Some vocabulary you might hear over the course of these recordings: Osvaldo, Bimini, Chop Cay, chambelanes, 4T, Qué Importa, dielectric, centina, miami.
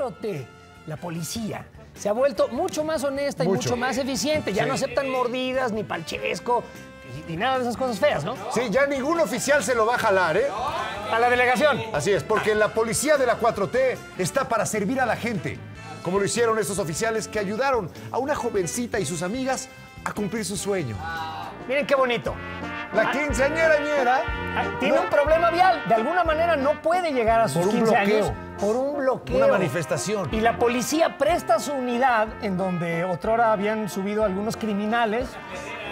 4T, la policía, se ha vuelto mucho más honesta y mucho más eficiente. Ya no aceptan mordidas, ni palchesco, ni nada de esas cosas feas, ¿no? Sí, ya ningún oficial se lo va a jalar, ¿eh? A la delegación. Así es, porque la policía de la 4T está para servir a la gente, como lo hicieron estos oficiales que ayudaron a una jovencita y sus amigas a cumplir su sueño. Miren qué bonito. La quinceañera tiene un problema vial. De alguna manera no puede llegar a sus 15 años por un bloqueo. Una manifestación. Y la policía presta su unidad, en donde otrora habían subido algunos criminales.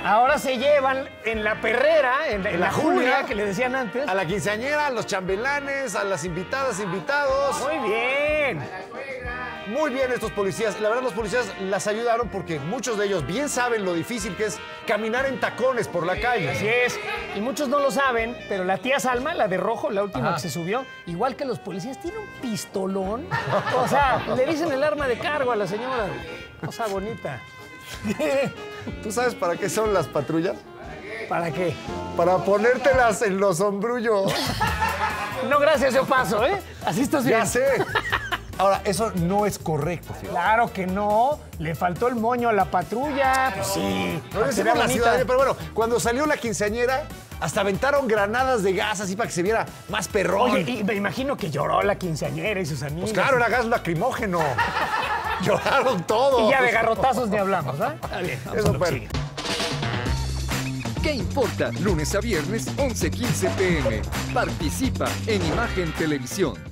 Ahora se llevan en la perrera, en la julia, que le decían antes. A la quinceañera, a los chambelanes, a las invitadas, invitados. Muy bien. Muy bien estos policías. La verdad, los policías las ayudaron porque muchos de ellos bien saben lo difícil que es caminar en tacones por la calle. Así es. Y muchos no lo saben, pero la tía Salma, la de rojo, la última que se subió, igual que los policías, tiene un pistolón. O sea, le dicen el arma de cargo a la señora. Cosa bonita. ¿Tú sabes para qué son las patrullas? ¿Para qué? Para ponértelas en los hombrullos. No, gracias, yo paso, ¿eh? Así estás bien. Ya sé. Ahora, eso no es correcto, fíjate. Claro que no. Le faltó el moño a la patrulla. Pues sí. No decimos la ciudadanía, pero bueno, cuando salió la quinceañera, hasta aventaron granadas de gas así para que se viera más perrón. Oye, y me imagino que lloró la quinceañera y sus amigas. Pues claro, era gas lacrimógeno. Lloraron todos. Y ya de garrotazos ni hablamos, ¿eh? Está bien. Eso fue. ¿Qué importa? Lunes a viernes, 11:15 p.m. Participa en Imagen Televisión.